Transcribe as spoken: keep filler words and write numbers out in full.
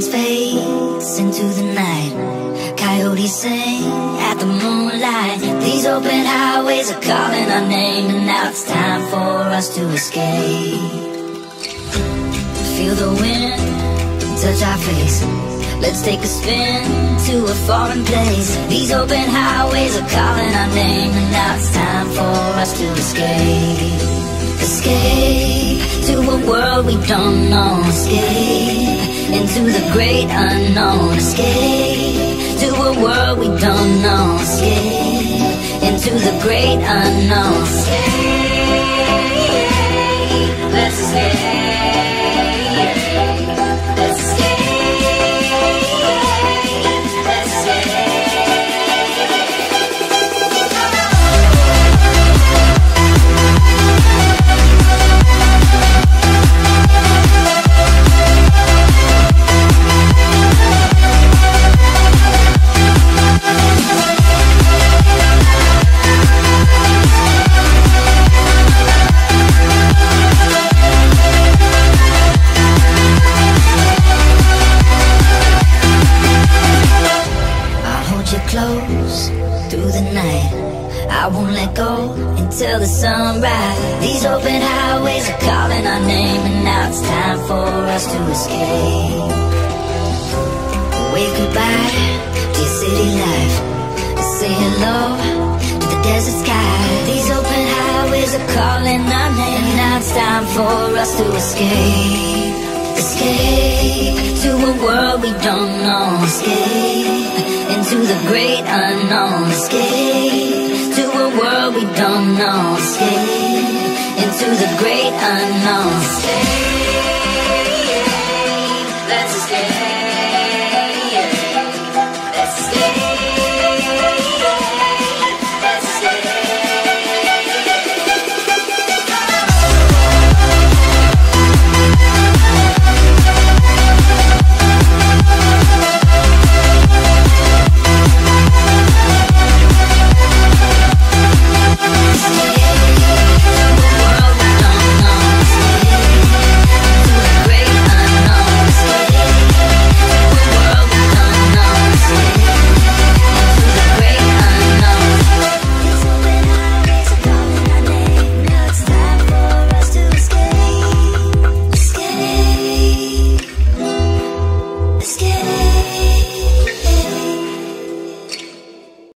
sun's face into the night. Coyotes sing at the moonlight. These open highways are calling our name, and now it's time for us to escape. Feel the wind touch our faces. Let's take a spin to a foreign place. These open highways are calling our name, and now it's time for us to escape. Escape to a world we don't know. Escape into the great unknown. Escape to a world we don't know. Escape into the great unknown. Escape, let's escape. Let's escape. Through the night, I won't let go until the sunrise. These open highways are calling our name, and now it's time for us to escape. Wave goodbye to your city life. Say hello to the desert sky. These open highways are calling our name, and now it's time for us to escape. Escape to a world we don't know. Escape into the great unknown. Escape to a world we don't know. Escape into the great unknown. Escape, let's escape.